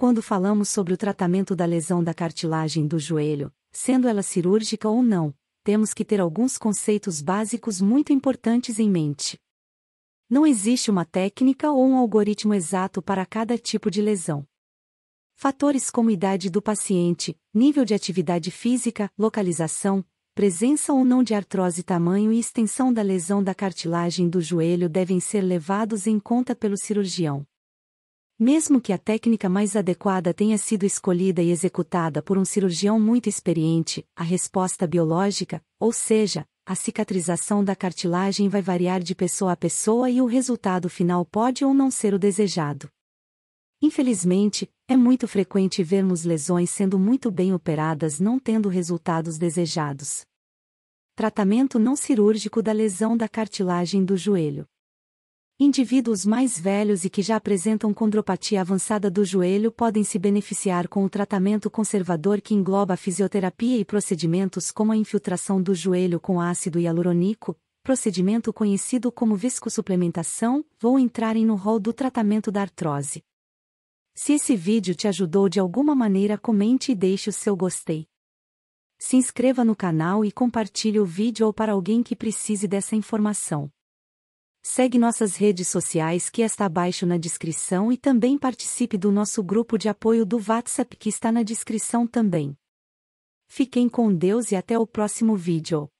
Quando falamos sobre o tratamento da lesão da cartilagem do joelho, sendo ela cirúrgica ou não, temos que ter alguns conceitos básicos muito importantes em mente. Não existe uma técnica ou um algoritmo exato para cada tipo de lesão. Fatores como idade do paciente, nível de atividade física, localização, presença ou não de artrose, tamanho e extensão da lesão da cartilagem do joelho devem ser levados em conta pelo cirurgião. Mesmo que a técnica mais adequada tenha sido escolhida e executada por um cirurgião muito experiente, a resposta biológica, ou seja, a cicatrização da cartilagem, vai variar de pessoa a pessoa e o resultado final pode ou não ser o desejado. Infelizmente, é muito frequente vermos lesões sendo muito bem operadas não tendo resultados desejados. Tratamento não cirúrgico da lesão da cartilagem do joelho. Indivíduos mais velhos e que já apresentam condropatia avançada do joelho podem se beneficiar com o tratamento conservador, que engloba a fisioterapia e procedimentos como a infiltração do joelho com ácido hialurônico, procedimento conhecido como viscosuplementação. Vou entrar no rol do tratamento da artrose. Se esse vídeo te ajudou de alguma maneira, comente e deixe o seu gostei. Se inscreva no canal e compartilhe o vídeo ou para alguém que precise dessa informação. Segue nossas redes sociais, que está abaixo na descrição, e também participe do nosso grupo de apoio do WhatsApp, que está na descrição também. Fiquem com Deus e até o próximo vídeo.